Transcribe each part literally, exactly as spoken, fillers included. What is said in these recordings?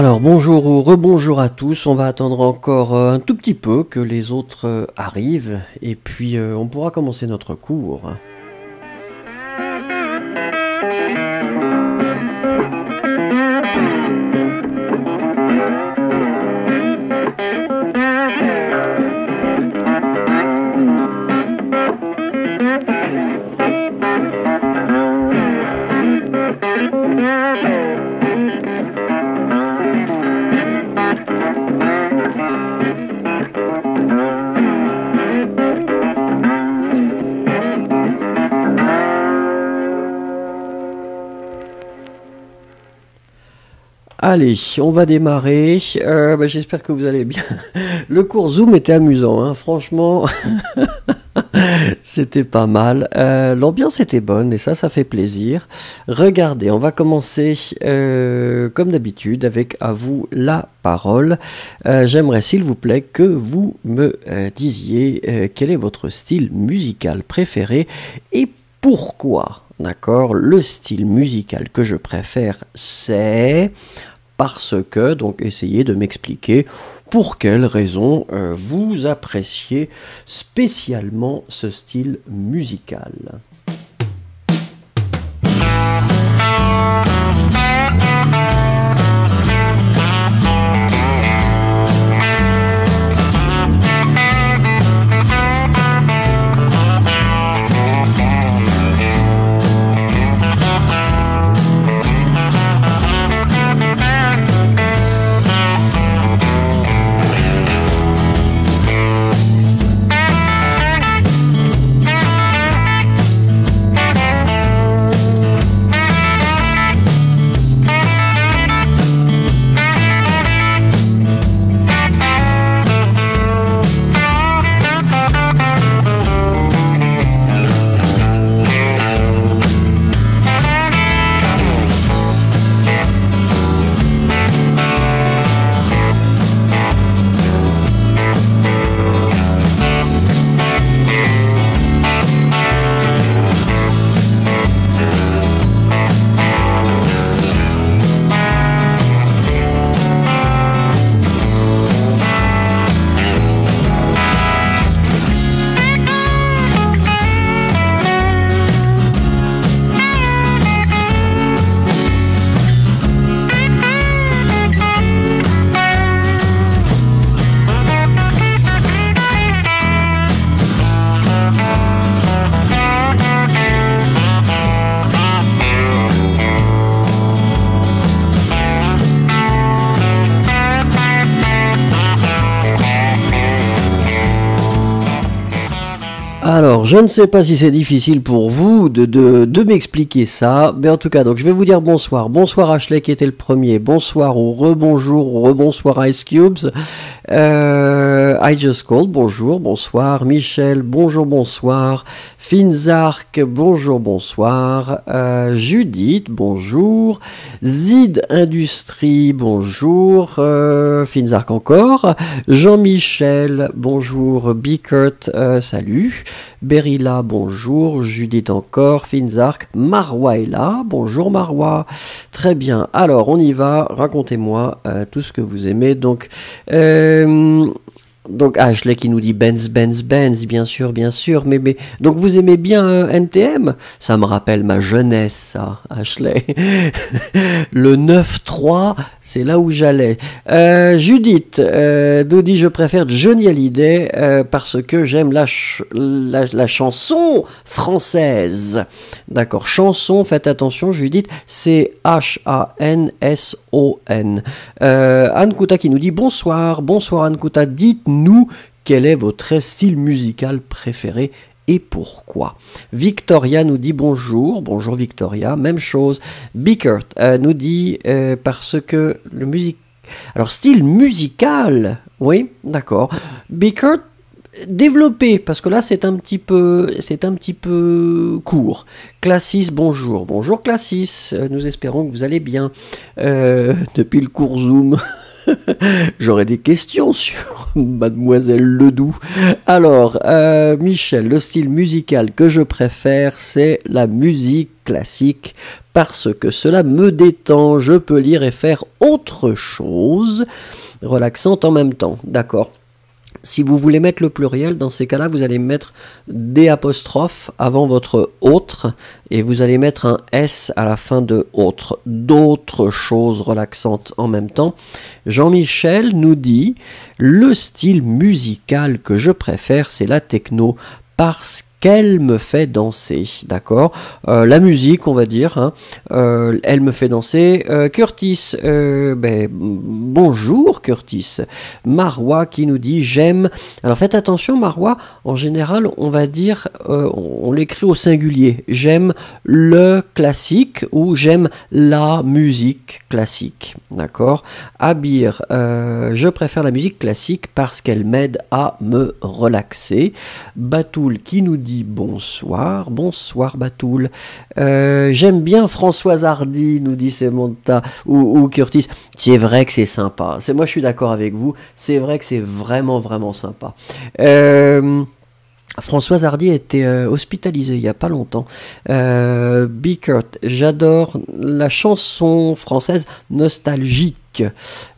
Alors bonjour ou rebonjour à tous, on va attendre encore un tout petit peu que les autres arrivent et puis on pourra commencer notre cours. Allez, on va démarrer, euh, bah, j'espère que vous allez bien. Le cours Zoom était amusant, hein. Franchement, c'était pas mal, euh, l'ambiance était bonne et ça, ça fait plaisir. Regardez, on va commencer euh, comme d'habitude avec à vous la parole. Euh, j'aimerais s'il vous plaît que vous me euh, disiez euh, quel est votre style musical préféré et pourquoi. D'accord, le style musical que je préfère, c'est parce que, donc essayez de m'expliquer pour quelles raisons euh, vous appréciez spécialement ce style musical. Alors, je ne sais pas si c'est difficile pour vous de, de, de m'expliquer ça, mais en tout cas, donc je vais vous dire bonsoir. Bonsoir Ashley qui était le premier, bonsoir ou rebonjour ou rebonsoir Ice Cubes, euh, I just called, bonjour, bonsoir, Michel, bonjour, bonsoir, Finzark, bonjour, bonsoir, euh, Judith, bonjour, Zid Industrie, bonjour, euh, Finzark encore, Jean-Michel, bonjour, Bikert, euh, salut. Berila, bonjour, Judith encore, Finzark, Marwa est là, bonjour Marwa, très bien, alors on y va, racontez-moi euh, tout ce que vous aimez, donc, euh, donc Ashley qui nous dit Benz, Benz, Benz, bien sûr, bien sûr, mais, mais donc vous aimez bien euh, N T M, ça me rappelle ma jeunesse ça, Ashley, le neuf trois, c'est là où j'allais, euh, Judith, euh, nous dit je préfère Johnny Hallyday euh, parce que j'aime la, ch la, la chanson française, d'accord, chanson, faites attention Judith, c'est H A N S O N, euh, Ankouta qui nous dit bonsoir, bonsoir Ankouta, dites-nous Nous, quel est votre style musical préféré et pourquoi? Victoria nous dit bonjour, bonjour Victoria, même chose. Bikert euh, nous dit euh, parce que le musique... Alors, style musical, oui, d'accord. Bikert, développé, parce que là c'est un petit peu c'est un petit peu court. Classis, bonjour, bonjour Classis, nous espérons que vous allez bien euh, depuis le cours Zoom. J'aurais des questions sur Mademoiselle Ledoux. Alors, euh, Michel, le style musical que je préfère, c'est la musique classique, parce que cela me détend, je peux lire et faire autre chose, relaxante en même temps, d'accord. Si vous voulez mettre le pluriel, dans ces cas-là, vous allez mettre des apostrophes avant votre autre et vous allez mettre un S à la fin de autre. D'autres choses relaxantes en même temps. Jean-Michel nous dit « Le style musical que je préfère, c'est la techno parce que... qu'elle me fait danser, d'accord, euh, la musique, on va dire, hein. euh, elle me fait danser. Euh, Curtis, euh, ben, bonjour Curtis. Marwa qui nous dit j'aime. Alors faites attention, Marwa, en général, on va dire, euh, on, on l'écrit au singulier. J'aime le classique ou j'aime la musique classique, d'accord. Abir, euh, je préfère la musique classique parce qu'elle m'aide à me relaxer. Batoul qui nous dit bonsoir, bonsoir Batoul. Euh, j'aime bien Françoise Hardy, nous dit Samantha ou, ou Curtis. C'est vrai que c'est sympa. C'est moi, je suis d'accord avec vous. C'est vrai que c'est vraiment vraiment sympa. Euh, Françoise Hardy a été euh, hospitalisée il n'y a pas longtemps. Euh, Bikert, j'adore la chanson française nostalgique.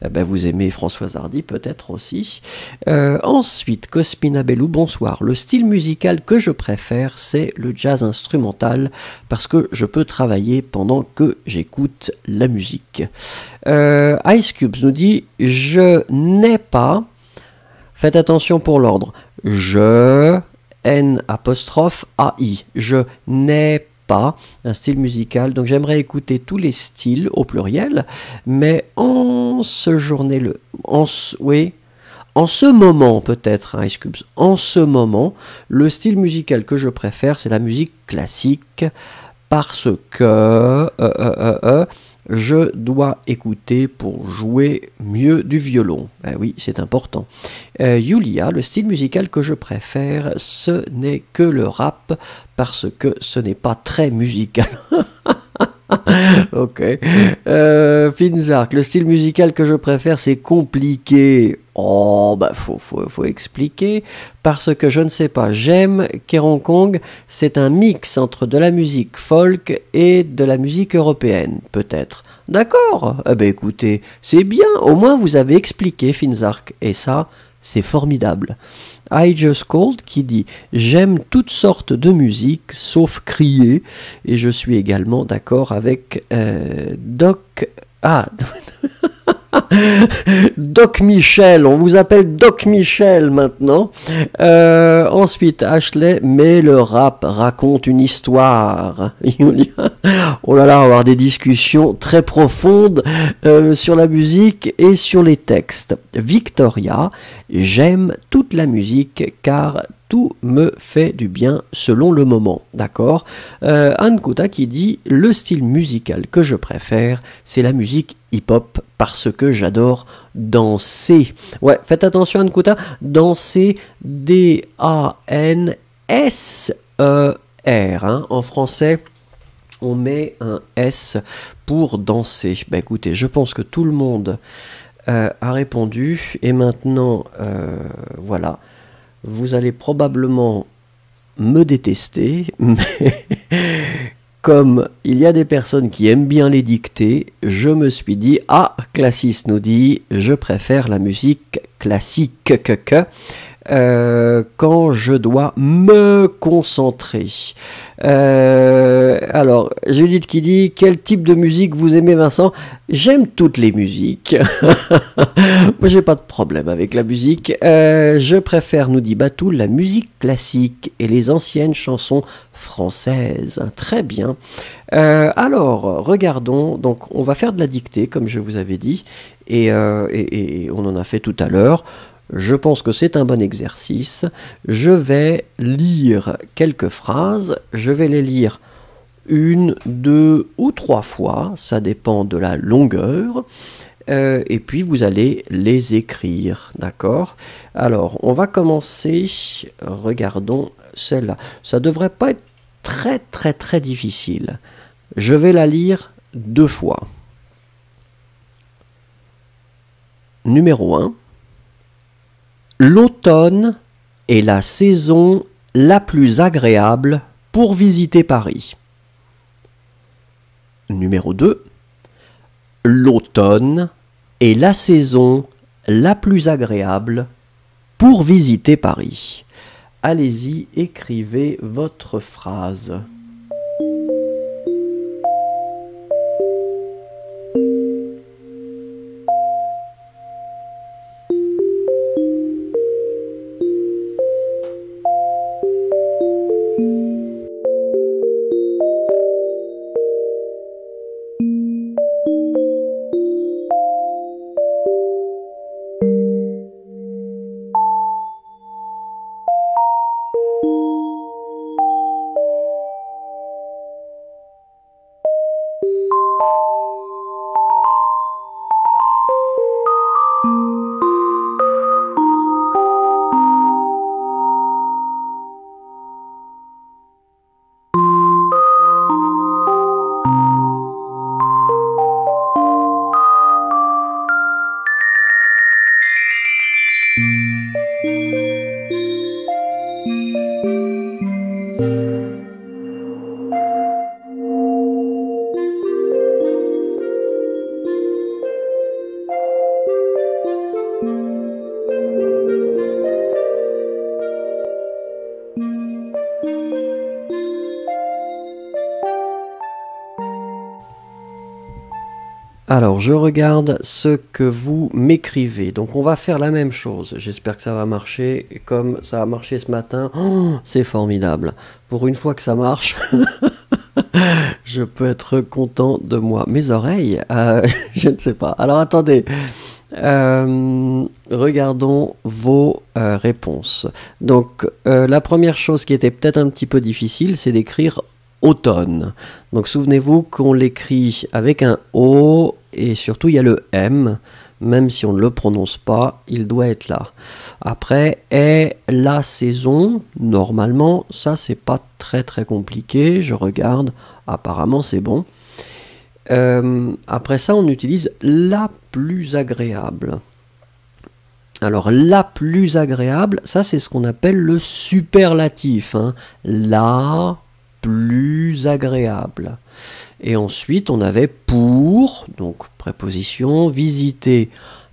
Eh ben vous aimez Françoise Hardy peut-être aussi. Euh, ensuite, Cosmina Bellou, bonsoir. Le style musical que je préfère, c'est le jazz instrumental parce que je peux travailler pendant que j'écoute la musique. Euh, Ice Cubes nous dit « Je n'ai pas... » Faites attention pour l'ordre. « Je... » N apostrophe A I. Je n'ai pas un style musical, donc j'aimerais écouter tous les styles au pluriel, mais en ce journée le en ce, oui, en ce moment peut-être, hein, Ice Cubes, en ce moment, le style musical que je préfère, c'est la musique classique parce que euh, euh, euh, euh, je dois écouter pour jouer mieux du violon. Ben oui, c'est important. Euh, Yulia, le style musical que je préfère, ce n'est que le rap, parce que ce n'est pas très musical. Ok. Euh, Finzark, le style musical que je préfère, c'est compliqué. Oh, bah, faut, faut, faut expliquer. Parce que je ne sais pas, j'aime Kerong Kong, c'est un mix entre de la musique folk et de la musique européenne, peut-être. D'accord. Eh ben, écoutez, c'est bien. Au moins, vous avez expliqué, Finzark. Et ça, c'est formidable. I just called qui dit « J'aime toutes sortes de musique, sauf crier. » Et je suis également d'accord avec euh, Doc... Ah Doc Michel, on vous appelle Doc Michel maintenant. Euh, ensuite, Ashley, mais le rap raconte une histoire. Oh là là, on va avoir des discussions très profondes euh, sur la musique et sur les textes. Victoria, j'aime toute la musique car tout me fait du bien selon le moment, d'accord. euh, Ankouta qui dit « Le style musical que je préfère, c'est la musique hip-hop parce que j'adore danser. » Ouais, faites attention Ankouta, danser D A N S E R, hein, en français. On met un S pour danser. Bah écoutez, je pense que tout le monde euh, a répondu. Et maintenant, euh, voilà, vous allez probablement me détester, mais comme il y a des personnes qui aiment bien les dictées, je me suis dit, ah, Classis nous dit, je préfère la musique classique euh, quand je dois me concentrer. Euh, alors, Judith qui dit, quel type de musique vous aimez Vincent? J'aime toutes les musiques. Moi, j'ai pas de problème avec la musique. Euh, je préfère, nous dit Batoul, la musique classique et les anciennes chansons françaises. Très bien. Euh, alors, regardons. Donc, on va faire de la dictée, comme je vous avais dit. Et, euh, et, et on en a fait tout à l'heure. Je pense que c'est un bon exercice. Je vais lire quelques phrases. Je vais les lire une, deux ou trois fois. Ça dépend de la longueur. Euh, et puis, vous allez les écrire. D'accord? Alors, on va commencer. Regardons celle-là. Ça ne devrait pas être très, très, très difficile. Je vais la lire deux fois. numéro un. L'automne est la saison la plus agréable pour visiter Paris. Numéro deux. L'automne est la saison la plus agréable pour visiter Paris. Allez-y, écrivez votre phrase. Alors, je regarde ce que vous m'écrivez. Donc, on va faire la même chose. J'espère que ça va marcher comme ça a marché ce matin. Oh, c'est formidable. Pour une fois que ça marche, je peux être content de moi. Mes oreilles, euh, je ne sais pas. Alors, attendez. Euh, regardons vos euh, réponses. Donc, euh, la première chose qui était peut-être un petit peu difficile, c'est d'écrire automne. Donc, souvenez-vous qu'on l'écrit avec un O. Et surtout, il y a le M, même si on ne le prononce pas, il doit être là. Après, est la saison, normalement, ça c'est pas très très compliqué, je regarde, apparemment c'est bon. Euh, après ça, on utilise la plus agréable. Alors, la plus agréable, ça c'est ce qu'on appelle le superlatif, hein. La plus agréable. Et ensuite, on avait pour, donc préposition, visiter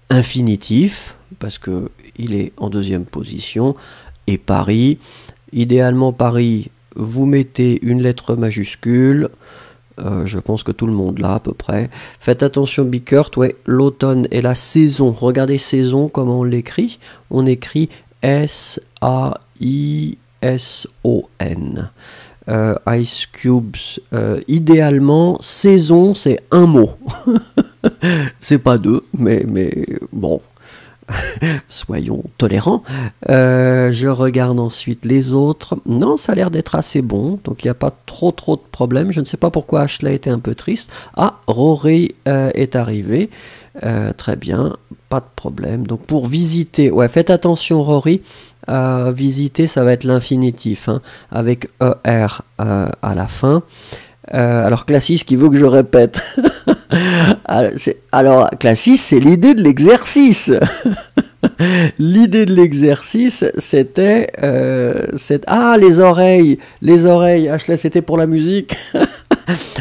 infinitif, parce qu'il est en deuxième position, et Paris. Idéalement, Paris, vous mettez une lettre majuscule, euh, je pense que tout le monde l'a à peu près. Faites attention, Bikert, ouais, l'automne est la saison. Regardez saison, comment on l'écrit. On écrit S A I S O N. Euh, Ice Cubes, euh, idéalement, saison, c'est un mot. C'est pas deux, mais, mais bon, soyons tolérants. Euh, je regarde ensuite les autres. Non, ça a l'air d'être assez bon, donc il n'y a pas trop trop de problèmes. Je ne sais pas pourquoi Ashley était un peu triste. Ah, Rory euh, est arrivé. Euh, très bien, pas de problème. Donc pour visiter, ouais, faites attention Rory. Euh, visiter, ça va être l'infinitif, hein, avec E R euh, à la fin. Euh, alors, Classis, qui veut que je répète. Alors, Classis, c'est l'idée de l'exercice. L'idée de l'exercice, c'était... Euh, ah, les oreilles Les oreilles, Ashley, c'était pour la musique.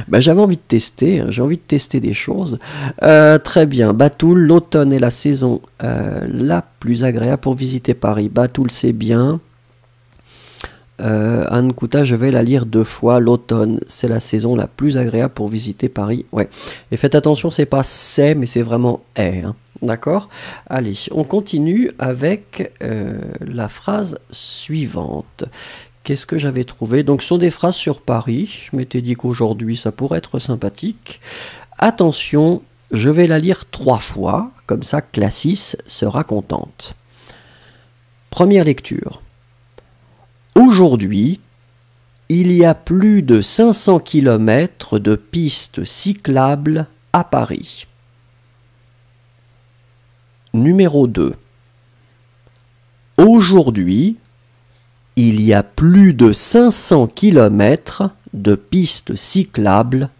Ben, j'avais envie de tester, hein, j'ai envie de tester des choses. Euh, très bien, Batoul, l'automne est la saison euh, la plus agréable pour visiter Paris. Batoul, c'est bien. Euh, Ankouta, je vais la lire deux fois. L'automne, c'est la saison la plus agréable pour visiter Paris. Ouais. Et faites attention, c'est pas c'est, mais c'est vraiment est. Hein. D'accord? Allez, on continue avec euh, la phrase suivante. Qu'est-ce que j'avais trouvé? Donc, ce sont des phrases sur Paris. Je m'étais dit qu'aujourd'hui, ça pourrait être sympathique. Attention, je vais la lire trois fois. Comme ça, Classis sera contente. Première lecture. Aujourd'hui, il y a plus de cinq cents kilomètres de pistes cyclables à Paris. Numéro deux. Aujourd'hui, il y a plus de cinq cents kilomètres de pistes cyclables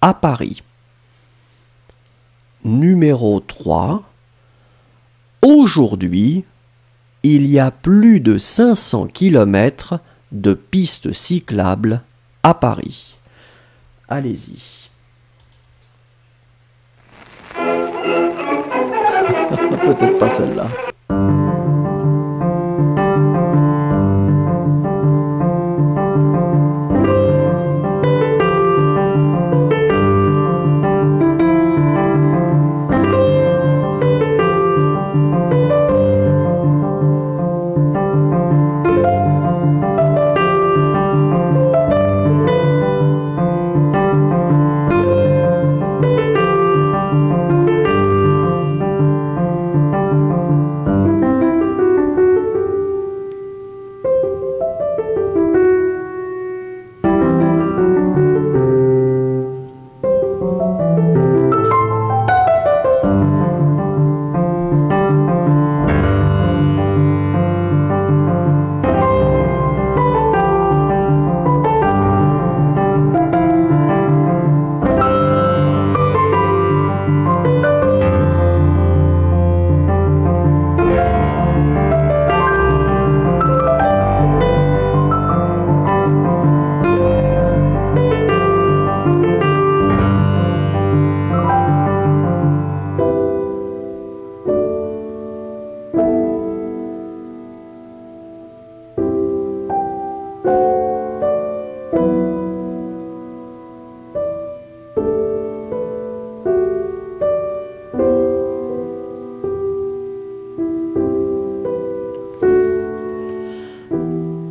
à Paris. Numéro trois. Aujourd'hui, il y a plus de cinq cents kilomètres de pistes cyclables à Paris. Allez-y. Peut-être pas celle-là.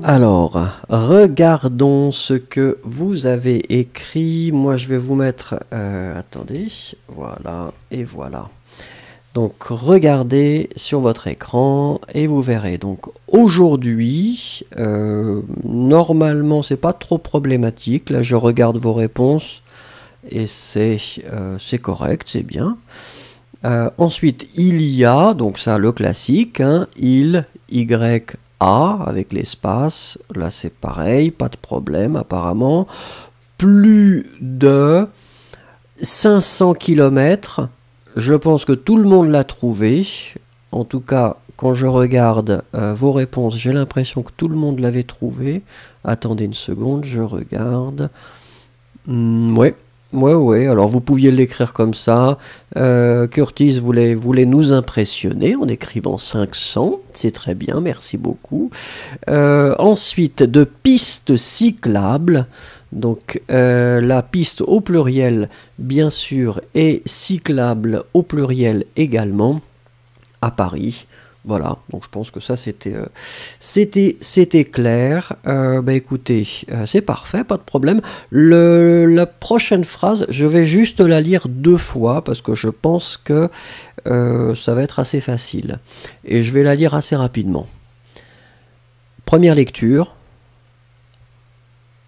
Alors, regardons ce que vous avez écrit. Moi, je vais vous mettre... Euh, attendez, voilà, et voilà. Donc, regardez sur votre écran et vous verrez. Donc, aujourd'hui, euh, normalement, c'est pas trop problématique. Là, je regarde vos réponses et c'est euh, c'est correct, c'est bien. Euh, ensuite, il y a, donc ça, le classique, hein, il, Y, A avec l'espace, là c'est pareil, pas de problème apparemment. Plus de cinq cents kilomètres, je pense que tout le monde l'a trouvé. En tout cas, quand je regarde euh, vos réponses, j'ai l'impression que tout le monde l'avait trouvé. Attendez une seconde, je regarde. Mmh, ouais. Ouais, ouais, alors vous pouviez l'écrire comme ça. Euh, Curtis voulait, voulait nous impressionner en écrivant cinq cents. C'est très bien, merci beaucoup. Euh, ensuite, de pistes cyclables. Donc, euh, la piste au pluriel, bien sûr, et cyclable au pluriel également, à Paris. Voilà, donc je pense que ça c'était euh, c'était c'était clair. Euh, bah écoutez, euh, c'est parfait, pas de problème. Le, la prochaine phrase, je vais juste la lire deux fois parce que je pense que euh, ça va être assez facile. Et je vais la lire assez rapidement. Première lecture.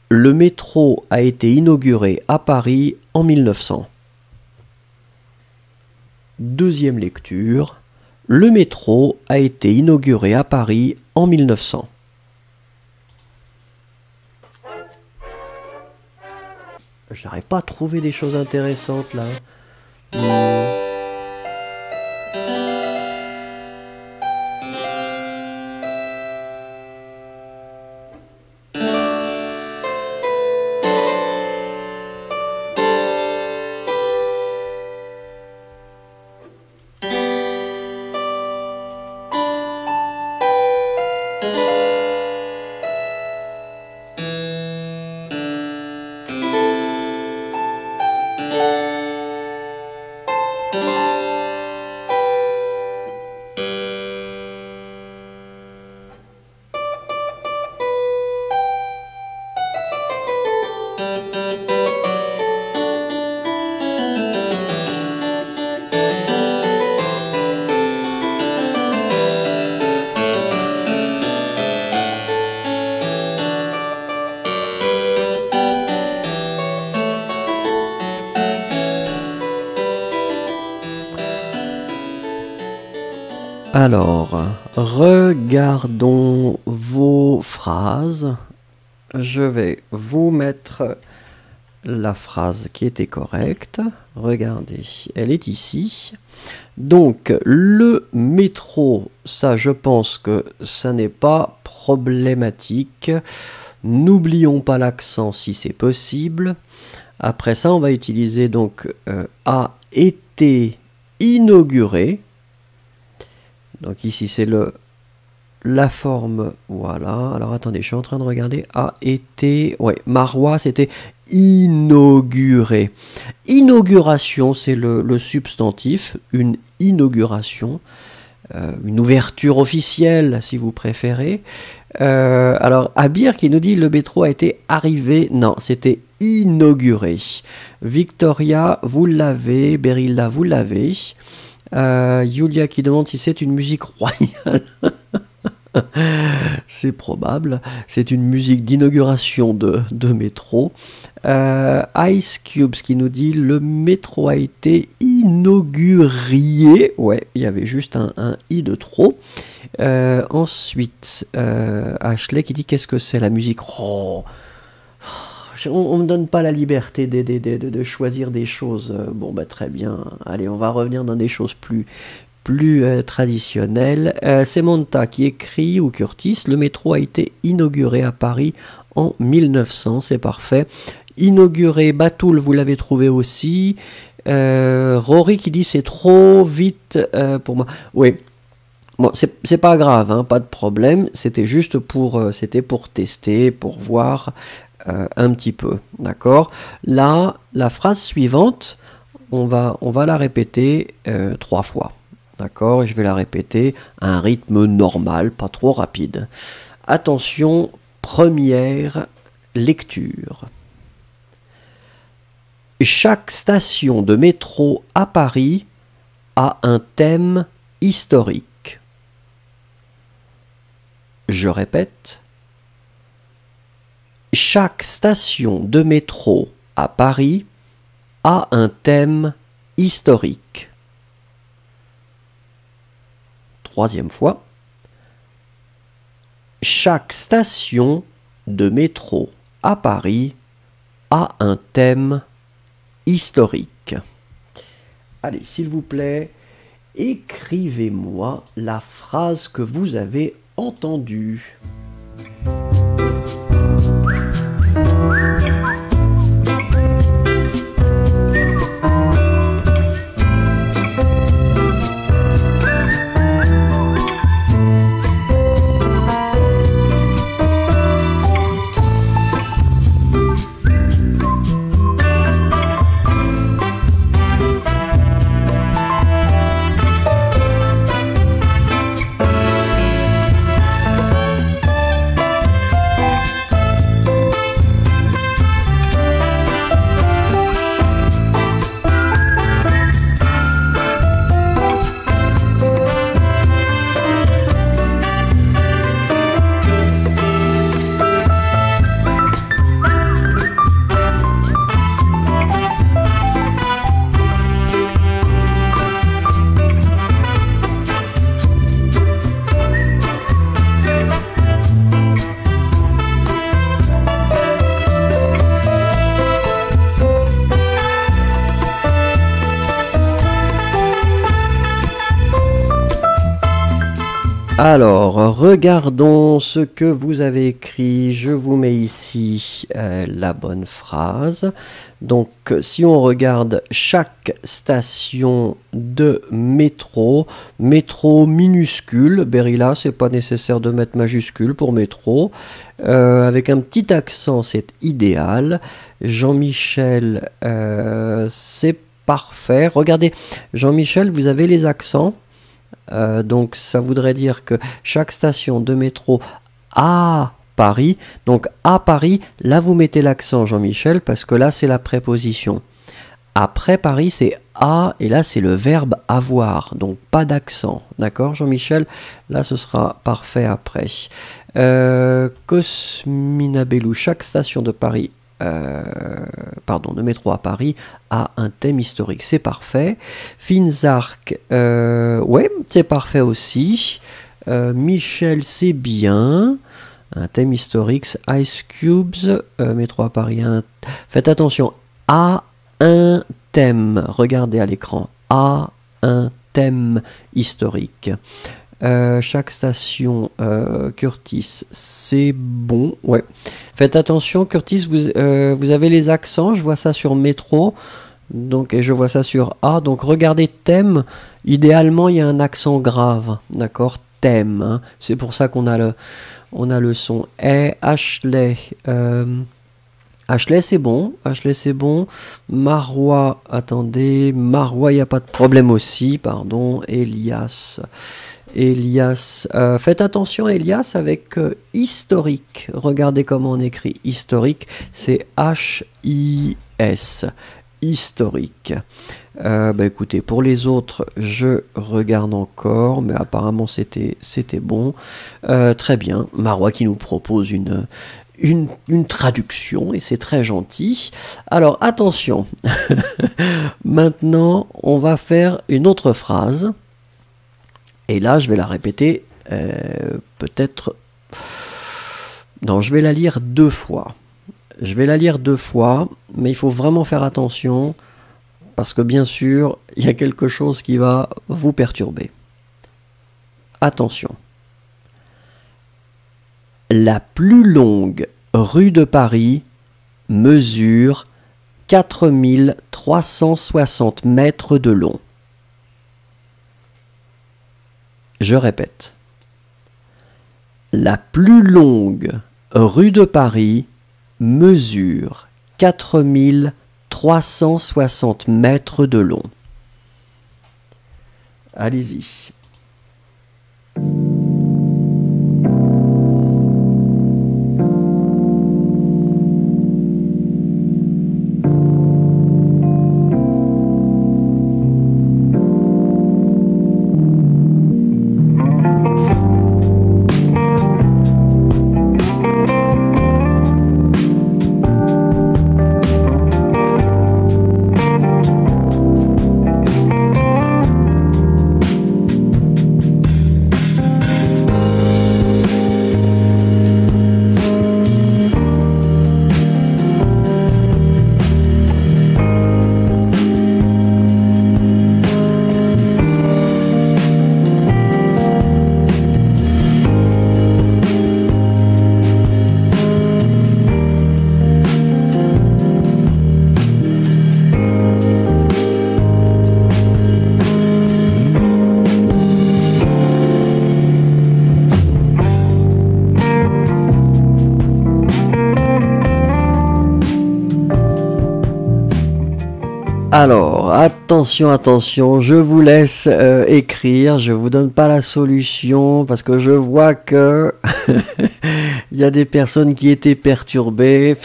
Le métro a été inauguré à Paris en mille neuf cents. Deuxième lecture. Le métro a été inauguré à Paris en mille neuf cents. J'arrive pas à trouver des choses intéressantes là. Alors, regardons vos phrases. Je vais vous mettre la phrase qui était correcte. Regardez, elle est ici. Donc, le métro, ça je pense que ça n'est pas problématique. N'oublions pas l'accent si c'est possible. Après ça, on va utiliser donc euh, a été inauguré. Donc ici, c'est le la forme, voilà. Alors attendez, je suis en train de regarder. A été, ouais, Marois, c'était inauguré. Inauguration, c'est le, le substantif. Une inauguration, euh, une ouverture officielle, si vous préférez. Euh, alors, Abir qui nous dit le métro a été arrivé. Non, c'était inauguré. Victoria, vous l'avez. Berila, vous l'avez. Euh, Yulia qui demande si c'est une musique royale. C'est probable. C'est une musique d'inauguration de, de métro. Euh, Ice Cubes qui nous dit le métro a été inauguré. Ouais, il y avait juste un, un i de trop. Euh, ensuite, euh, Ashley qui dit qu'est-ce que c'est la musique ? Oh, on ne me donne pas la liberté de, de, de, de choisir des choses. Bon, bah très bien. Allez, on va revenir dans des choses plus, plus euh, traditionnelles. Euh, Samantha qui écrit, ou Curtis, le métro a été inauguré à Paris en mille neuf cents. C'est parfait. Inauguré, Batoul, vous l'avez trouvé aussi. Euh, Rory qui dit c'est trop vite euh, pour moi. Oui. Bon, c'est pas grave, hein, pas de problème. C'était juste pour, euh, c'était pour tester, pour voir. Euh, un petit peu, d'accord. Là, la phrase suivante, on va, on va la répéter euh, trois fois, d'accord. Je vais la répéter à un rythme normal, pas trop rapide. Attention, première lecture. Chaque station de métro à Paris a un thème historique. Je répète. Chaque station de métro à Paris a un thème historique. Troisième fois. Chaque station de métro à Paris a un thème historique. Allez, s'il vous plaît, écrivez-moi la phrase que vous avez entendue. Alors, regardons ce que vous avez écrit. Je vous mets ici euh, la bonne phrase. Donc, si on regarde chaque station de métro, métro minuscule, Berila, c'est pas nécessaire de mettre majuscule pour métro. Euh, avec un petit accent, c'est idéal. Jean-Michel, euh, c'est parfait. Regardez, Jean-Michel, vous avez les accents. Euh, donc ça voudrait dire que chaque station de métro à Paris, donc à Paris, là vous mettez l'accent Jean-Michel parce que là c'est la préposition. Après Paris c'est à et là c'est le verbe avoir, donc pas d'accent, d'accord Jean-Michel? Là ce sera parfait après. Euh, Cosmina Bellou, chaque station de Paris, Euh, pardon, de métro à Paris a un thème historique, c'est parfait. Finzark, euh, ouais, c'est parfait aussi. euh, Michel, c'est bien. un thème historique, Ice Cubes, euh, métro à Paris. Un... Faites attention à un thème, regardez à l'écran, à un thème historique. Euh, chaque station, euh, Curtis, c'est bon, ouais. Faites attention, Curtis, vous, euh, vous avez les accents, je vois ça sur métro, donc, et je vois ça sur A, donc regardez thème, idéalement il y a un accent grave, d'accord, thème, hein. C'est pour ça qu'on a le, on a le son. Et Ashley, euh, Ashley c'est bon, Ashley c'est bon, Marois, attendez, Marois il n'y a pas de problème aussi, pardon, Elias... Elias, euh, faites attention Elias avec euh, historique, regardez comment on écrit historique, c'est H I S, historique. Euh, bah écoutez, pour les autres, je regarde encore, mais apparemment c'était c'était bon. Euh, très bien, Marois qui nous propose une, une, une traduction, et c'est très gentil. Alors attention, maintenant on va faire une autre phrase. Et là, je vais la répéter, euh, peut-être... Non, je vais la lire deux fois. Je vais la lire deux fois, mais il faut vraiment faire attention, parce que bien sûr, il y a quelque chose qui va vous perturber. Attention. La plus longue rue de Paris mesure quatre mille trois cent soixante mètres de long. Je répète, la plus longue rue de Paris mesure quatre mille trois cent soixante mètres de long. Allez-y. Alors, attention, attention, je vous laisse euh, écrire, je vous donne pas la solution parce que je vois que il y a des personnes qui étaient perturbées.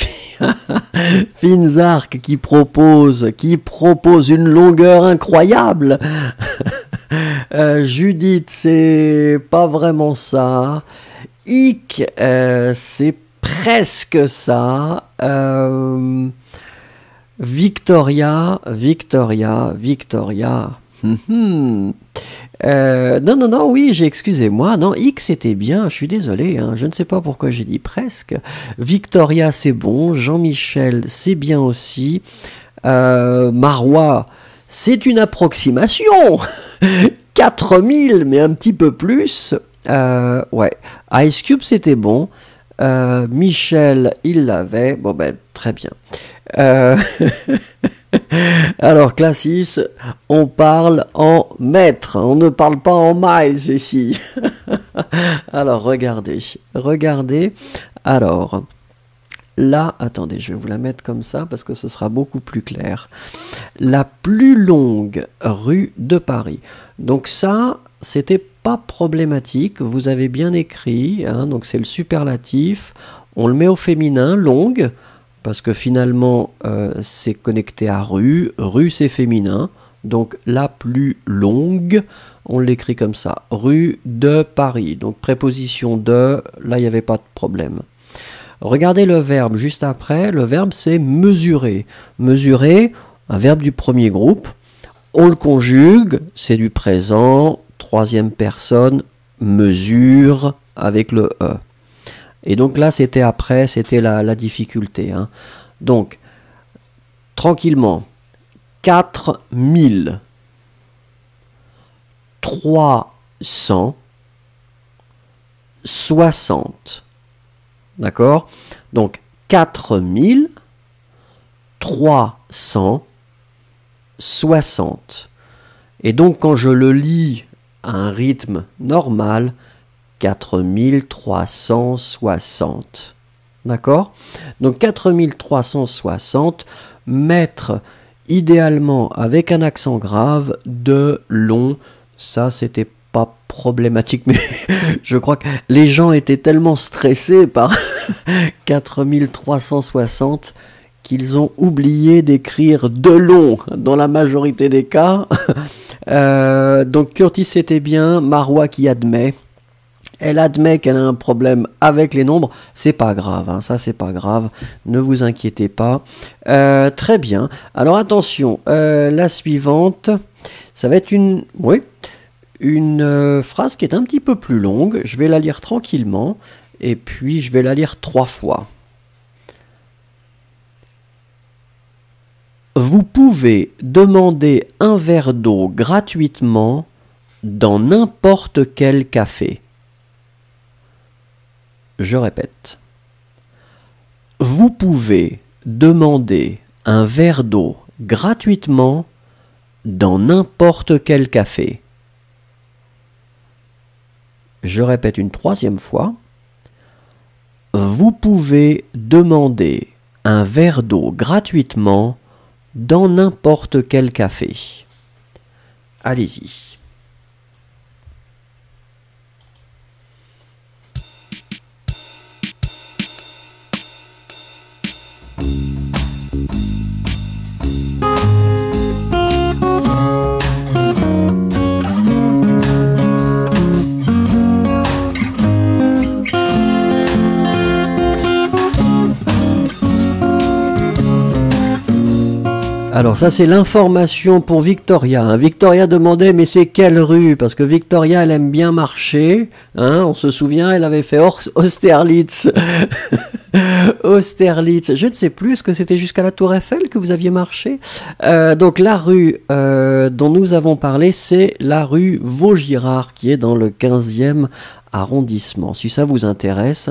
Finzark qui propose, qui propose une longueur incroyable. euh, Judith, c'est pas vraiment ça. Ick, euh, c'est presque ça. Euh... Victoria, Victoria, Victoria. euh, non, non, non, oui, j'ai excusez-moi. Non, X était bien, je suis désolé. Hein, je ne sais pas pourquoi j'ai dit presque. Victoria, c'est bon. Jean-Michel, c'est bien aussi. Euh, Marois, c'est une approximation. quatre mille, mais un petit peu plus. Euh, ouais. Ice Cube, c'était bon. Euh, Michel, il l'avait. Bon, ben, très bien. Euh... Alors, Classis, on parle en mètres, on ne parle pas en miles ici. Alors, regardez, regardez. Alors, là, attendez, je vais vous la mettre comme ça parce que ce sera beaucoup plus clair. La plus longue rue de Paris. Donc ça, c'était pas problématique, vous avez bien écrit, hein, donc c'est le superlatif. On le met au féminin, longue. Parce que finalement, euh, c'est connecté à rue. Rue, c'est féminin. Donc, la plus longue, on l'écrit comme ça. Rue de Paris. Donc, préposition de, là, il n'y avait pas de problème. Regardez le verbe juste après. Le verbe, c'est mesurer. Mesurer, un verbe du premier groupe. On le conjugue, c'est du présent. Troisième personne, mesure, avec le E. Et donc là, c'était après, c'était la, la difficulté. Hein. Donc, tranquillement, quatre mille trois cent soixante. D'accord? Donc, quatre mille trois cent soixante. Et donc, quand je le lis à un rythme normal, quatre mille trois cent soixante. D'accord? Donc, quatre mille trois cent soixante, mètres idéalement avec un accent grave de long. Ça, c'était pas problématique, mais je crois que les gens étaient tellement stressés par quatre mille trois cent soixante qu'ils ont oublié d'écrire de long dans la majorité des cas. Euh, donc Curtis c'était bien, Marois qui admet, elle admet qu'elle a un problème avec les nombres, c'est pas grave, hein, ça c'est pas grave, ne vous inquiétez pas. Euh, très bien, alors attention, euh, la suivante, ça va être une, oui, une euh, phrase qui est un petit peu plus longue, je vais la lire tranquillement, et puis je vais la lire trois fois. Vous pouvez demander un verre d'eau gratuitement dans n'importe quel café. Je répète. Vous pouvez demander un verre d'eau gratuitement dans n'importe quel café. Je répète une troisième fois. Vous pouvez demander un verre d'eau gratuitement dans n'importe quel café. Allez-y. Alors ça c'est l'information pour Victoria, hein. Victoria demandait mais c'est quelle rue? Parce que Victoria elle aime bien marcher, hein, on se souvient elle avait fait Austerlitz, Austerlitz, je ne sais plus, est-ce que c'était jusqu'à la tour Eiffel que vous aviez marché? euh, Donc la rue euh, dont nous avons parlé c'est la rue Vaugirard qui est dans le quinzième arrondissement, si ça vous intéresse.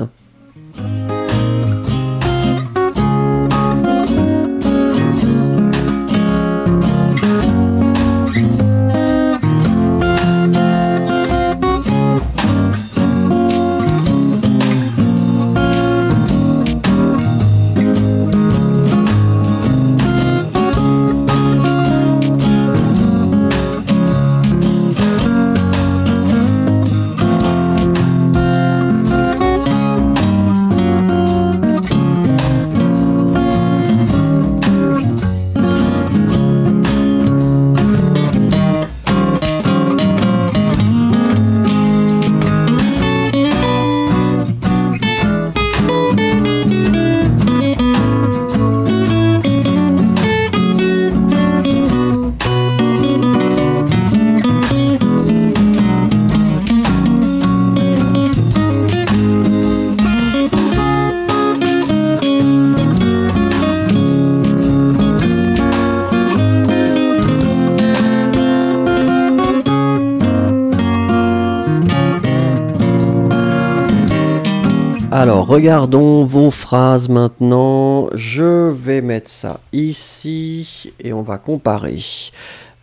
Alors, regardons vos phrases maintenant. Je vais mettre ça ici et on va comparer.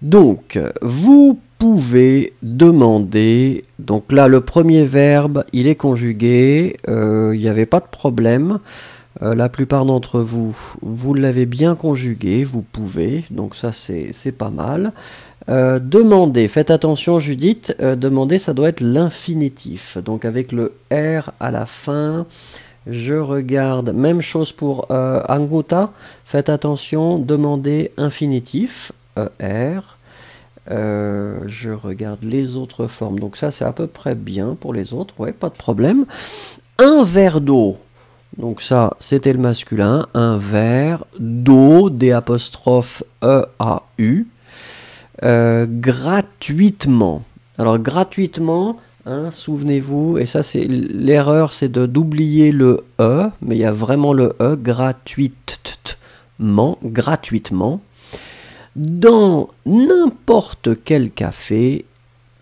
Donc, vous pouvez demander... Donc là, le premier verbe, il est conjugué. Euh, il n'y avait pas de problème. Euh, la plupart d'entre vous, vous l'avez bien conjugué. Vous pouvez. Donc ça, c'est pas mal. Euh, demander, faites attention Judith, euh, demander ça doit être l'infinitif, donc avec le R à la fin, je regarde, même chose pour euh, Ankouta, faites attention, demander infinitif, E R, euh, je regarde les autres formes, donc ça c'est à peu près bien pour les autres, ouais, pas de problème. Un verre d'eau, donc ça c'était le masculin, un verre d'eau, D apostrophe E A U. Euh, gratuitement. Alors gratuitement, Hein, souvenez-vous, et ça c'est l'erreur, c'est d'oublier le E, mais il y a vraiment le E, gratuitement, gratuitement. Dans n'importe quel café,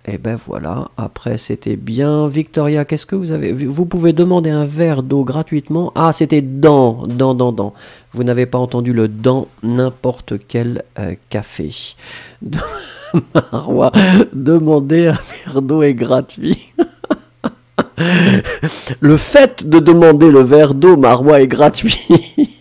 et ben voilà, après c'était bien. Victoria, qu'est-ce que vous avez? Vous pouvez demander un verre d'eau gratuitement. Ah, c'était dans, dans, dans, dans. Vous n'avez pas entendu le dans n'importe quel euh, café. De... Marois, demander un verre d'eau est gratuit. Le fait de demander le verre d'eau, Marois, est gratuit.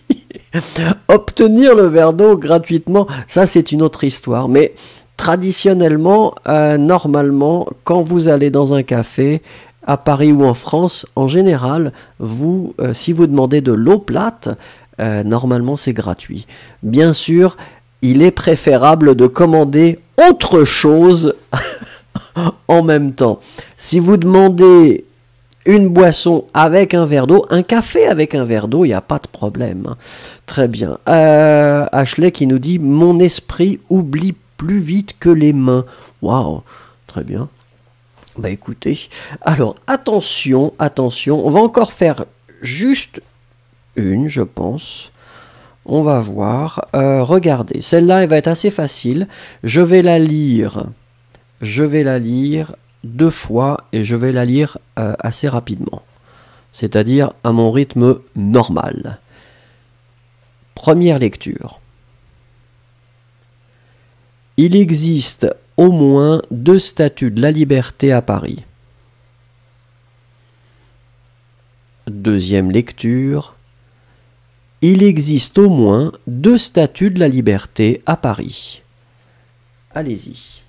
Obtenir le verre d'eau gratuitement, ça c'est une autre histoire. Mais traditionnellement, euh, normalement, quand vous allez dans un café, à Paris ou en France, en général, vous, euh, si vous demandez de l'eau plate, euh, normalement c'est gratuit. Bien sûr, il est préférable de commander autre chose en même temps. Si vous demandez une boisson avec un verre d'eau, un café avec un verre d'eau, il n'y a pas de problème. Très bien. Euh, Ashley qui nous dit « Mon esprit oublie plus vite que les mains ». Waouh, très bien. Bah écoutez, alors attention, attention, on va encore faire juste une, je pense. On va voir. Euh, regardez, celle-là, elle va être assez facile. Je vais la lire. Je vais la lire deux fois et je vais la lire euh, assez rapidement. C'est-à-dire à mon rythme normal. Première lecture. Il existe au moins deux statues de la liberté à Paris. Deuxième lecture. Il existe au moins deux statues de la liberté à Paris. Allez-y.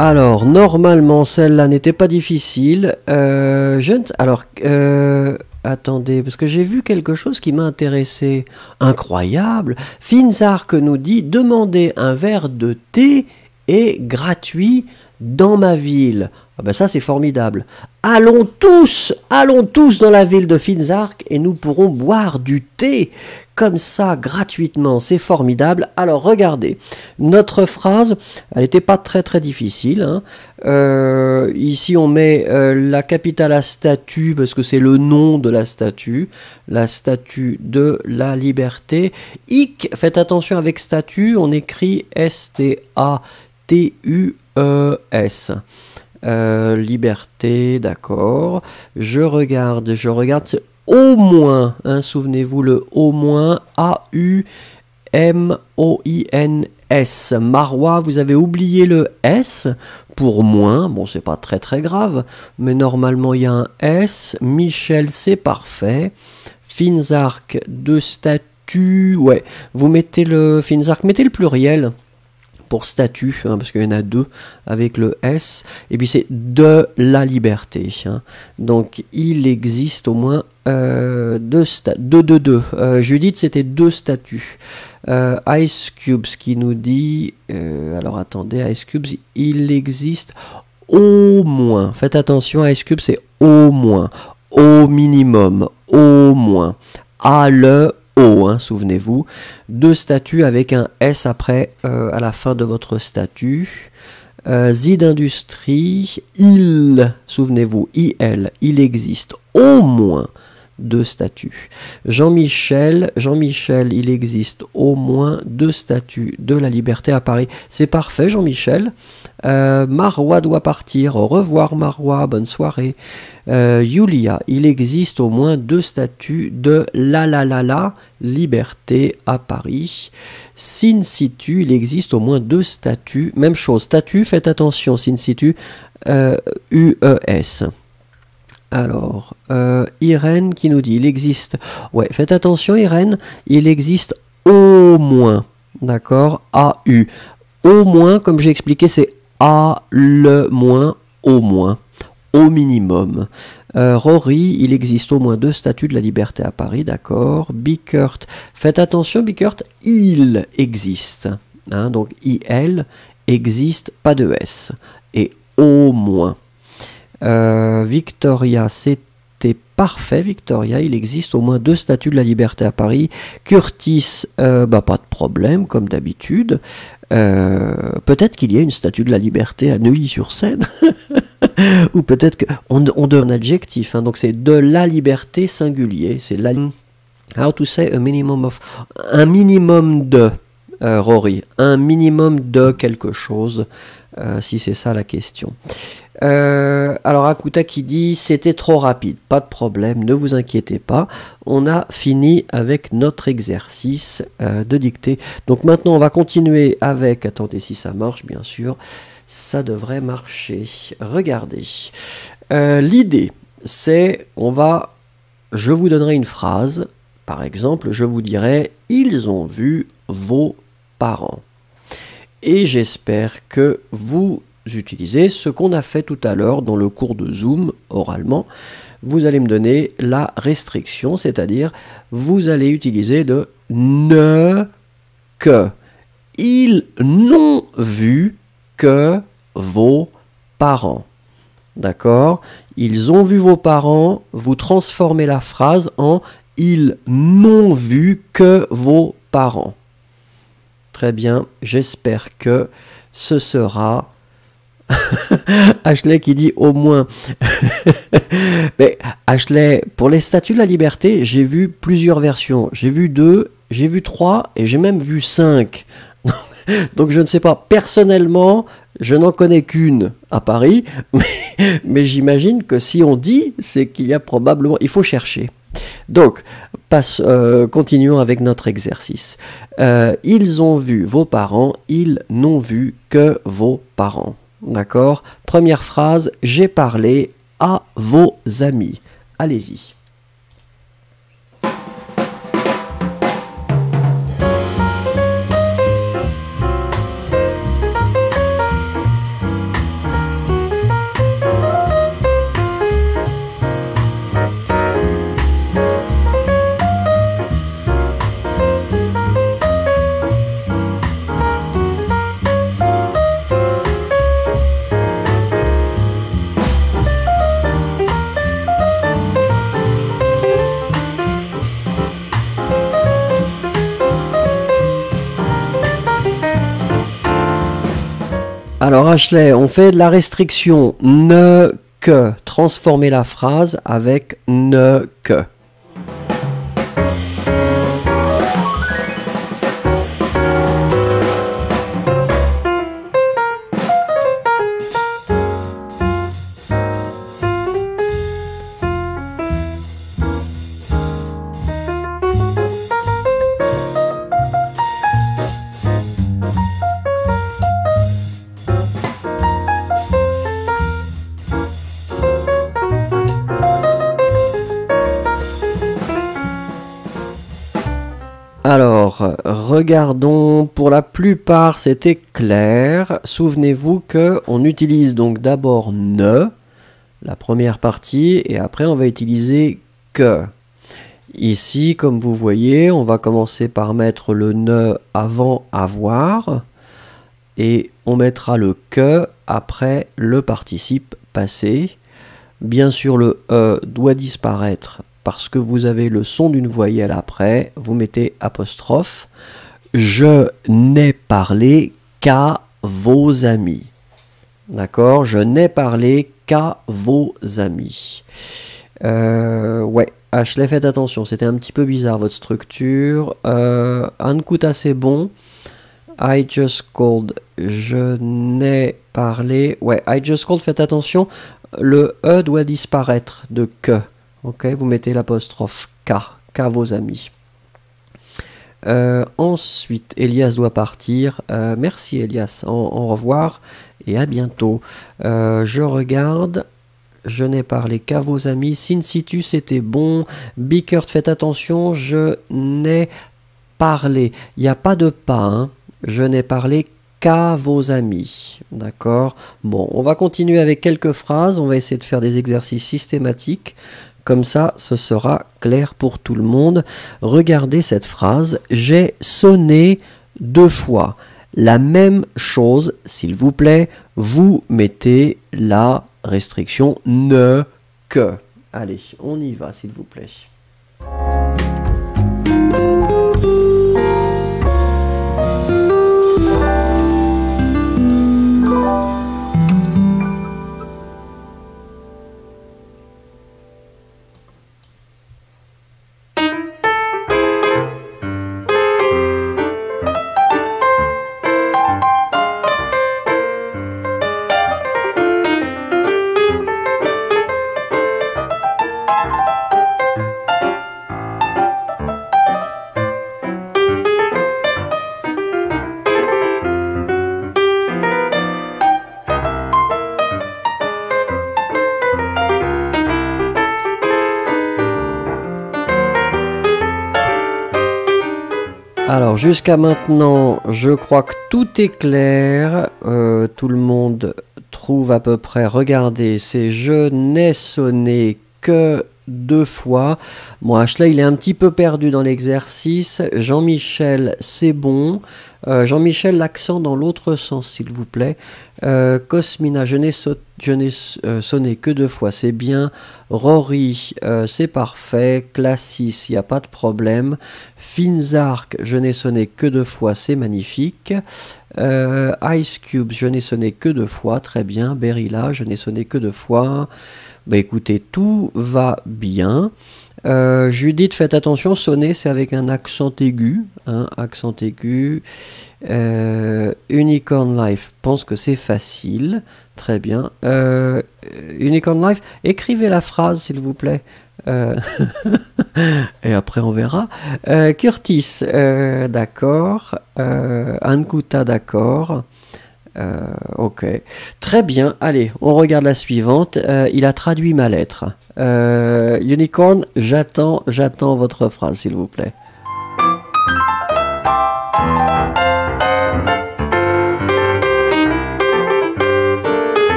Alors, normalement, celle-là n'était pas difficile. Euh, je ne... Alors, euh, attendez, parce que j'ai vu quelque chose qui m'a intéressé. Incroyable. Finzark nous dit « Demandez un verre de thé et gratuit dans ma ville ». Ah ben ça, c'est formidable. Allons tous, allons tous dans la ville de Finzark et nous pourrons boire du thé. Comme ça, gratuitement, c'est formidable. Alors, regardez, notre phrase, elle n'était pas très très difficile. Hein. Euh, ici, on met euh, la capitale à statue, parce que c'est le nom de la statue. La statue de la liberté. Hic, faites attention avec statue, on écrit S T A T U E S. Euh, liberté, d'accord. Je regarde, je regarde... Au moins, hein, souvenez-vous, le au moins, A U M O I N S. Marois, vous avez oublié le S pour moins. Bon, c'est pas très très grave, mais normalement il y a un S. Michel, c'est parfait. Finzark, deux statues. Ouais, vous mettez le Finzark, mettez le pluriel pour statut, hein, parce qu'il y en a deux avec le S, et puis c'est de la liberté. Hein. Donc il existe au moins euh, deux statues. Deux, deux, deux. Euh, Judith, c'était deux statues. Euh, Ice Cubes qui nous dit, euh, alors attendez, Ice Cubes, il existe au moins, faites attention, Ice Cubes c'est au moins, au minimum, au moins, à le O, hein, souvenez-vous, deux statues avec un S après euh, à la fin de votre statut. Euh, Zid Industrie, il, souvenez-vous, I L, il existe au moins deux statues. Jean-Michel, Jean-Michel, il existe au moins deux statues de la liberté à Paris. C'est parfait, Jean-Michel. Euh, Marwa doit partir. Au revoir, Marwa. Bonne soirée. Euh, Yulia, il existe au moins deux statues de la la la la liberté à Paris. Sin situ, il existe au moins deux statues. Même chose. Statue, faites attention. Sin situ, euh, U E S. Alors, euh, Irène qui nous dit, il existe, ouais, faites attention Irène, il existe au moins, d'accord, A U, au moins, comme j'ai expliqué, c'est A, le moins, au moins, au minimum. Euh, Rory, il existe au moins deux statues de la liberté à Paris, d'accord. Bikert, faites attention Bikert, il existe, hein, donc I L existe, pas de S, et au moins. Euh, Victoria, c'était parfait Victoria, il existe au moins deux statues de la liberté à Paris. Curtis, euh, bah, pas de problème comme d'habitude. Euh, peut-être qu'il y a une statue de la liberté à Neuilly-sur-Seine ou peut-être qu'on on donne un adjectif, hein, donc c'est de la liberté singulier, c'est la... How to say a minimum of... un minimum de euh, Rory, un minimum de quelque chose, euh, si c'est ça la question. Euh, alors Ankouta qui dit c'était trop rapide, pas de problème, ne vous inquiétez pas, on a fini avec notre exercice euh, de dictée, donc maintenant on va continuer avec, attendez si ça marche bien sûr, ça devrait marcher, regardez, euh, l'idée c'est, on va, je vous donnerai une phrase, par exemple je vous dirai ils ont vu vos parents, et j'espère que vous utiliser ce qu'on a fait tout à l'heure dans le cours de Zoom oralement. Vous allez me donner la restriction, c'est-à-dire vous allez utiliser le ne que. Ils n'ont vu que vos parents. D'accord? Ils ont vu vos parents, vous transformez la phrase en ils n'ont vu que vos parents. Très bien, j'espère que ce sera... Ashley qui dit au moins. Mais Ashley, pour les statues de la liberté, j'ai vu plusieurs versions. J'ai vu deux, j'ai vu trois et j'ai même vu cinq. Donc je ne sais pas. Personnellement, je n'en connais qu'une à Paris. Mais, mais j'imagine que si on dit, c'est qu'il y a probablement... Il faut chercher. Donc, passe, euh, continuons avec notre exercice. Euh, ils ont vu vos parents, ils n'ont vu que vos parents. D'accord. Première phrase, j'ai parlé à vos amis. Allez-y. Alors Ashley, on fait de la restriction ne que, transformer la phrase avec ne que. Alors, regardons, pour la plupart c'était clair, souvenez-vous qu'on utilise donc d'abord ne, la première partie, et après on va utiliser que. Ici, comme vous voyez, on va commencer par mettre le ne avant avoir, et on mettra le que après le participe passé. Bien sûr, le e doit disparaître. Parce que vous avez le son d'une voyelle après, vous mettez apostrophe. Je n'ai parlé qu'à vos amis. D'accord, je n'ai parlé qu'à vos amis. Euh, ouais, Ashley, faites attention, c'était un petit peu bizarre votre structure. Euh, Ankouta, c'est bon. I just called, je n'ai parlé. Ouais, I just called, faites attention. Le E doit disparaître de que. Ok, vous mettez l'apostrophe K, K vos amis. Euh, ensuite, Elias doit partir. Euh, merci Elias, en, au revoir et à bientôt. Euh, je regarde. Je n'ai parlé qu'à vos amis. Sin situ, c'était bon. Bikert, faites attention. Je n'ai parlé. Il n'y a pas de pas. Hein. Je n'ai parlé qu'à vos amis. D'accord. Bon, on va continuer avec quelques phrases. On va essayer de faire des exercices systématiques. Comme ça, ce sera clair pour tout le monde. Regardez cette phrase. J'ai sonné deux fois. La même chose, s'il vous plaît. Vous mettez la restriction ne que. Allez, on y va, s'il vous plaît. Alors jusqu'à maintenant, je crois que tout est clair, euh, tout le monde trouve à peu près, regardez, c'est je n'ai sonné que deux fois. Bon, Ashley, il est un petit peu perdu dans l'exercice. Jean-Michel, c'est bon. Euh, Jean-Michel, l'accent dans l'autre sens, s'il vous plaît. Euh, Cosmina, je n'ai so euh, sonné que deux fois, c'est bien. Rory, euh, c'est parfait. Classis, il n'y a pas de problème. Finzark, je n'ai sonné que deux fois, c'est magnifique. Euh, Ice Cubes, je n'ai sonné que deux fois, très bien. Berila, je n'ai sonné que deux fois. Bah écoutez, tout va bien. Euh, Judith, faites attention, sonner, c'est avec un accent aigu. Hein, accent aigu. Euh, Unicorn Life, pense que c'est facile. Très bien. Euh, Unicorn Life, écrivez la phrase, s'il vous plaît. Euh, et après, on verra. Euh, Curtis, euh, d'accord. Euh, Ankouta, d'accord. Euh, ok, très bien, allez, on regarde la suivante, euh, il a traduit ma lettre. Euh, Unicorn, j'attends, j'attends votre phrase, s'il vous plaît.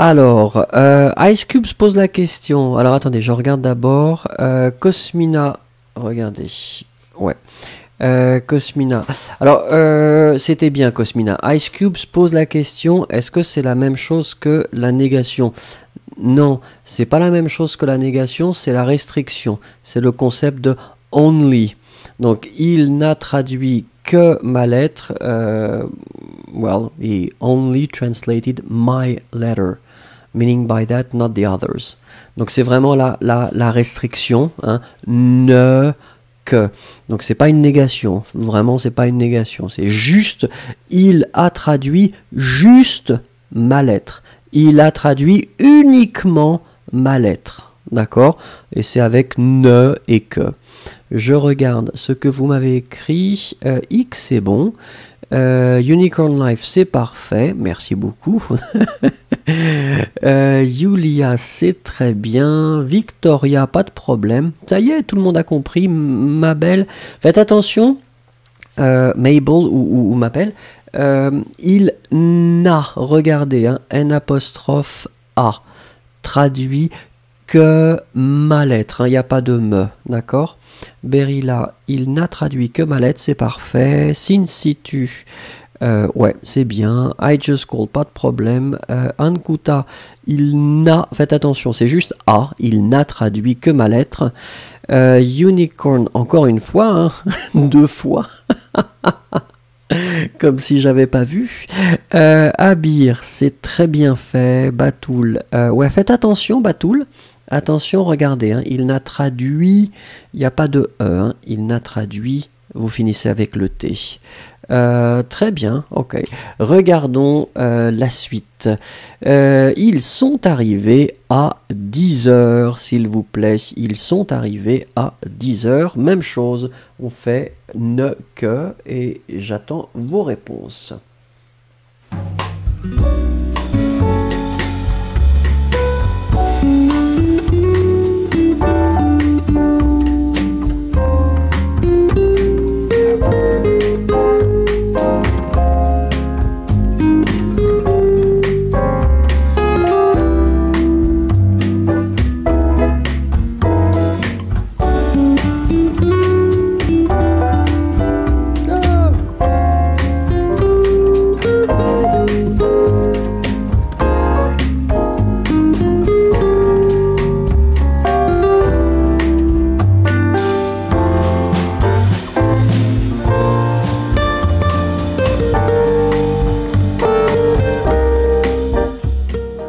Alors, euh, Ice Cubes pose la question. Alors, attendez, je regarde d'abord. Euh, Cosmina, regardez. Ouais. Euh, Cosmina. Alors, euh, c'était bien, Cosmina. Ice Cubes pose la question. Est-ce que c'est la même chose que la négation? Non, c'est pas la même chose que la négation, c'est la restriction. C'est le concept de only. Donc, il n'a traduit que ma lettre. Euh, well, he only translated my letter. Meaning by that, not the others. Donc c'est vraiment la, la, la restriction, hein. Ne que. Donc c'est pas une négation, vraiment c'est pas une négation, c'est juste, il a traduit juste ma lettre. Il a traduit uniquement ma lettre, d'accord? Et c'est avec ne et que. Je regarde ce que vous m'avez écrit, euh, X c'est bon. Euh, Unicorn Life, c'est parfait, merci beaucoup. euh, Yulia, c'est très bien. Victoria, pas de problème. Ça y est, tout le monde a compris. Ma belle, faites attention. Euh, Mabel ou, ou, ou ma belle. Euh, il n'a, regardez, hein, N apostrophe A, traduit que ma lettre, il hein, n'y a pas de me, d'accord. Berila, il n'a traduit que ma lettre, c'est parfait. Sin situ, euh, ouais, c'est bien. I just called, pas de problème. Euh, Ankouta, il n'a, faites attention, c'est juste A, il n'a traduit que ma lettre. Euh, Unicorn, encore une fois, hein, deux fois. Comme si j'avais pas vu. Euh, Abir, c'est très bien fait. Batoul, euh, ouais, faites attention, Batoul. Attention, regardez, hein, il n'a traduit, il n'y a pas de E, hein, il n'a traduit, vous finissez avec le T. Euh, très bien, ok. Regardons euh, la suite. Euh, ils sont arrivés à dix heures, s'il vous plaît. Ils sont arrivés à dix heures. Même chose, on fait ne que et j'attends vos réponses.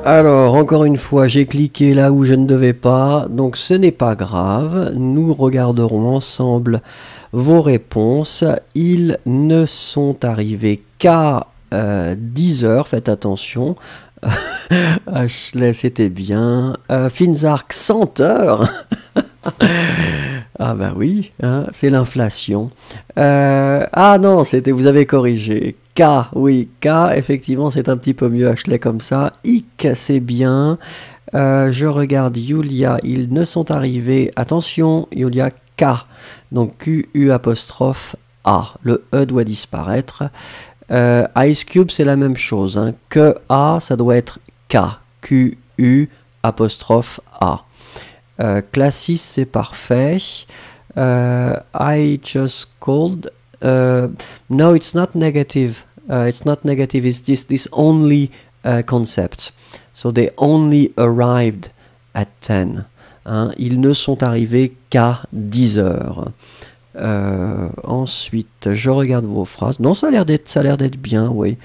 Alors, encore une fois, j'ai cliqué là où je ne devais pas, donc ce n'est pas grave. Nous regarderons ensemble vos réponses. Ils ne sont arrivés qu'à euh, dix heures, faites attention. Ashley, c'était bien. Euh, Finzark, cent heures. Ah ben oui, hein, c'est l'inflation. Euh, ah non, c'était, vous avez corrigé. K, oui, K, effectivement, c'est un petit peu mieux, Ashley, comme ça. Ic, c'est bien. Euh, je regarde Yulia, ils ne sont arrivés. Attention, Yulia, K. Donc, Q, U, apostrophe, A. Le E doit disparaître. Euh, Ice Cube, c'est la même chose. Hein. Que A, ça doit être K. Q, U, apostrophe, A. Euh, Classis, c'est parfait. Euh, I just called. Uh, no, it's not negative. Uh, it's not negative. It's just this only uh, concept. So they only arrived at ten. Hein, ils ne sont arrivés qu'à dix heures. Euh, ensuite, je regarde vos phrases. Non, ça a l'air d'être, ça a l'air d'être bien, oui.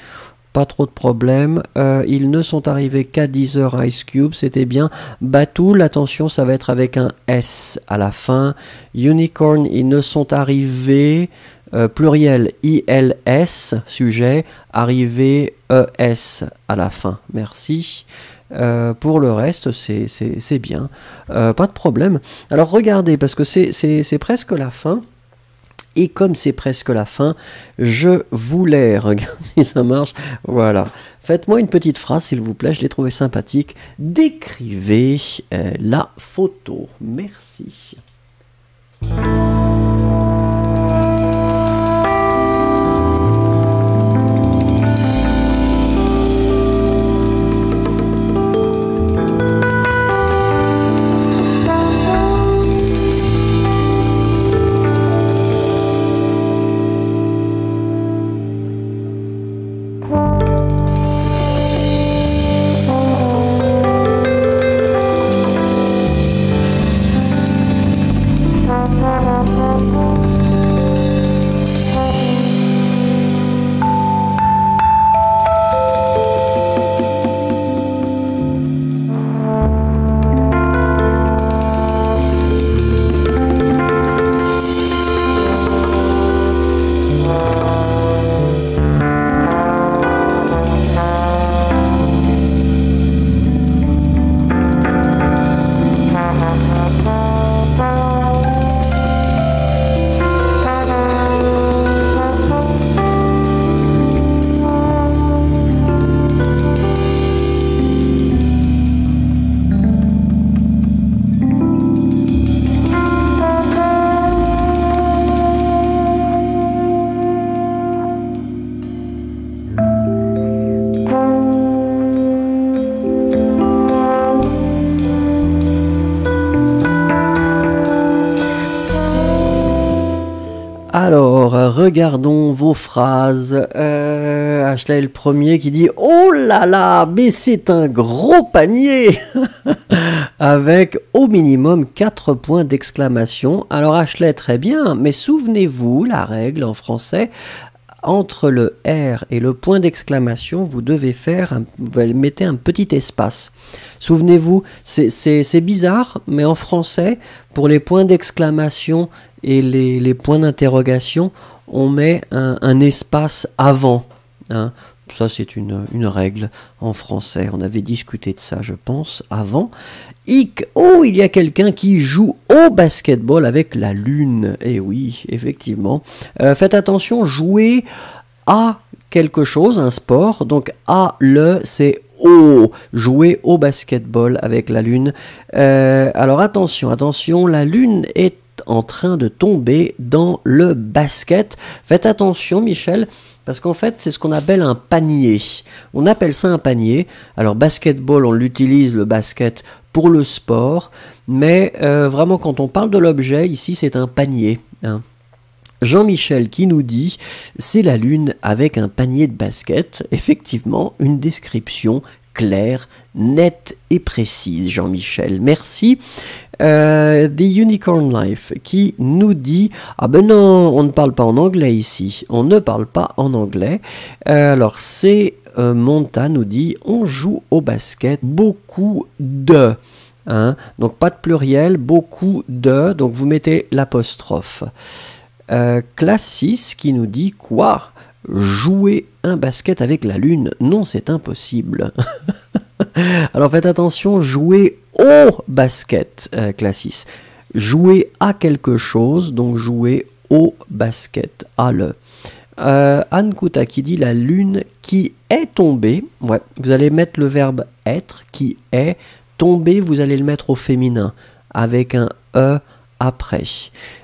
Pas trop de problèmes. Euh, ils ne sont arrivés qu'à dix heures, Ice Cube, c'était bien. Batoul, attention, ça va être avec un S à la fin. Unicorn, ils ne sont arrivés... Euh, pluriel, I L S, sujet, arrivé E S à la fin. Merci. Euh, pour le reste, c'est bien. Euh, pas de problème. Alors regardez, parce que c'est presque la fin. Et comme c'est presque la fin, je voulais, regarde si ça marche, voilà. Faites-moi une petite phrase, s'il vous plaît, je l'ai trouvée sympathique. Décrivez euh, la photo. Merci. Bye. regardons vos phrases. Euh, Ashley, le premier qui dit « Oh là là, mais c'est un gros panier !» Avec au minimum quatre points d'exclamation. Alors Ashley, très bien, mais souvenez-vous, la règle en français, entre le R et le point d'exclamation, vous devez faire, un, vous mettez un petit espace. Souvenez-vous, c'est bizarre, mais en français, pour les points d'exclamation et les, les points d'interrogation, on met un, un espace avant. Hein. Ça, c'est une, une règle en français. On avait discuté de ça, je pense, avant. Hic, oh, il y a quelqu'un qui joue au basketball avec la lune. Eh oui, effectivement. Euh, faites attention, jouer à quelque chose, un sport. Donc, à le, c'est au. Jouer au basketball avec la lune. Euh, alors, attention, attention, la lune est en train de tomber dans le basket. Faites attention, Michel. Parce qu'en fait, c'est ce qu'on appelle un panier. On appelle ça un panier. Alors, basketball, on l'utilise, le basket, pour le sport. Mais euh, vraiment, quand on parle de l'objet, ici, c'est un panier. Hein. Jean-Michel qui nous dit « C'est la lune avec un panier de basket ». Effectivement, une description claire, nette et précise, Jean-Michel. Merci. Euh, The Unicorn Life qui nous dit « Ah ben non, on ne parle pas en anglais ici, on ne parle pas en anglais. Euh, » Alors c'est euh, Monta nous dit « On joue au basket, beaucoup de hein ». Donc pas de pluriel, beaucoup de, donc vous mettez l'apostrophe. Euh, Classis qui nous dit « Quoi ? Jouer un basket avec la lune ? Non, c'est impossible. » Alors faites attention, jouer au basket, euh, Classis. Jouer à quelque chose, donc jouer au basket, à le. Euh, Ankouta qui dit la lune qui est tombée. Ouais, vous allez mettre le verbe être, qui est tombé, vous allez le mettre au féminin, avec un E après,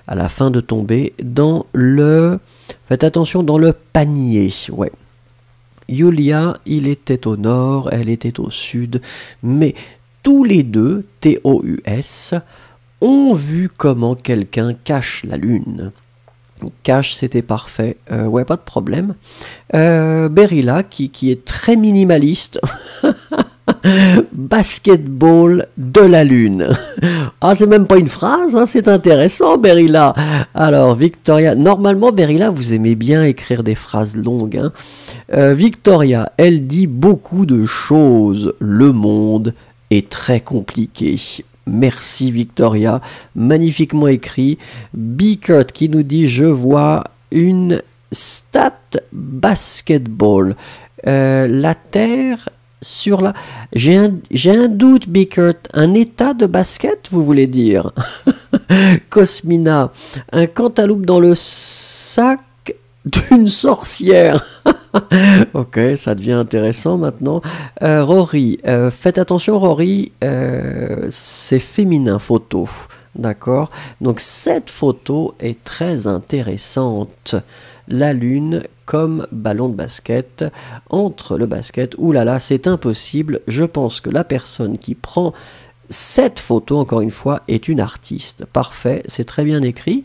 à la fin de tomber, dans le... Faites attention, dans le panier, ouais. Yulia, il était au nord, elle était au sud, mais... Tous les deux, T O U S, ont vu comment quelqu'un cache la lune. Cache, c'était parfait. Euh, ouais, pas de problème. Euh, Berila, qui, qui est très minimaliste. Basketball de la lune. Ah, c'est même pas une phrase, hein, c'est intéressant, Berila. Alors, Victoria... Normalement, Berila, vous aimez bien écrire des phrases longues. Hein. Euh, Victoria, elle dit beaucoup de choses. Le monde... est très compliqué. Merci Victoria, magnifiquement écrit. Bikert qui nous dit je vois une stat basketball. Euh, la terre sur la. J'ai un, j'ai un doute Bikert, un état de basket vous voulez dire? Cosmina, un cantaloupe dans le sac d'une sorcière. Ok, ça devient intéressant maintenant. Euh, Rory, euh, faites attention Rory, euh, c'est féminin photo, d'accord? Donc cette photo est très intéressante. La lune comme ballon de basket, entre le basket, oulala, c'est impossible. Je pense que la personne qui prend cette photo, encore une fois, est une artiste. Parfait, c'est très bien écrit.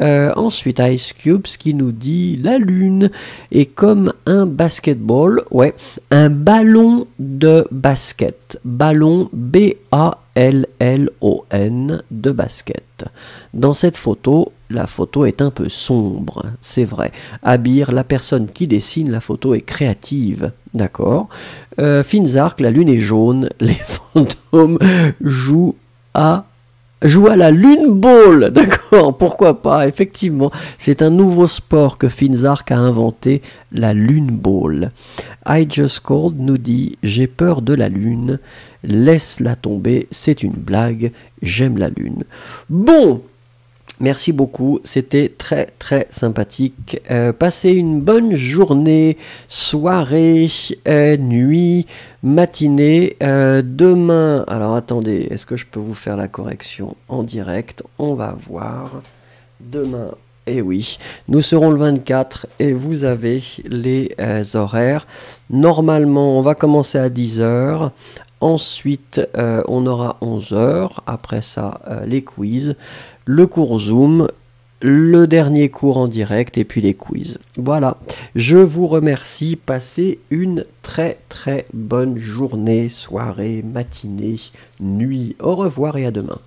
Euh, ensuite, Ice Cubes qui nous dit la lune est comme un basketball, ouais, un ballon de basket, ballon B A L L O N de basket. Dans cette photo, la photo est un peu sombre, c'est vrai. Abir, la personne qui dessine la photo est créative, d'accord. Euh, Finzark, la lune est jaune, les fantômes jouent à... Joue à la lune ball, d'accord, pourquoi pas, effectivement. C'est un nouveau sport que Finzark a inventé, la lune ball. I just called nous dit, j'ai peur de la lune, laisse-la tomber, c'est une blague, j'aime la lune. Bon, merci beaucoup, c'était très très sympathique. Euh, passez une bonne journée, soirée, euh, nuit... matinée, euh, demain, alors attendez, est-ce que je peux vous faire la correction en direct? On va voir, demain, et eh oui, nous serons le vingt-quatre et vous avez les euh, horaires, normalement on va commencer à dix heures, ensuite euh, on aura onze heures, après ça euh, les quiz, le cours Zoom, le dernier cours en direct et puis les quiz. Voilà, je vous remercie, passez une très très bonne journée, soirée, matinée, nuit. Au revoir et à demain.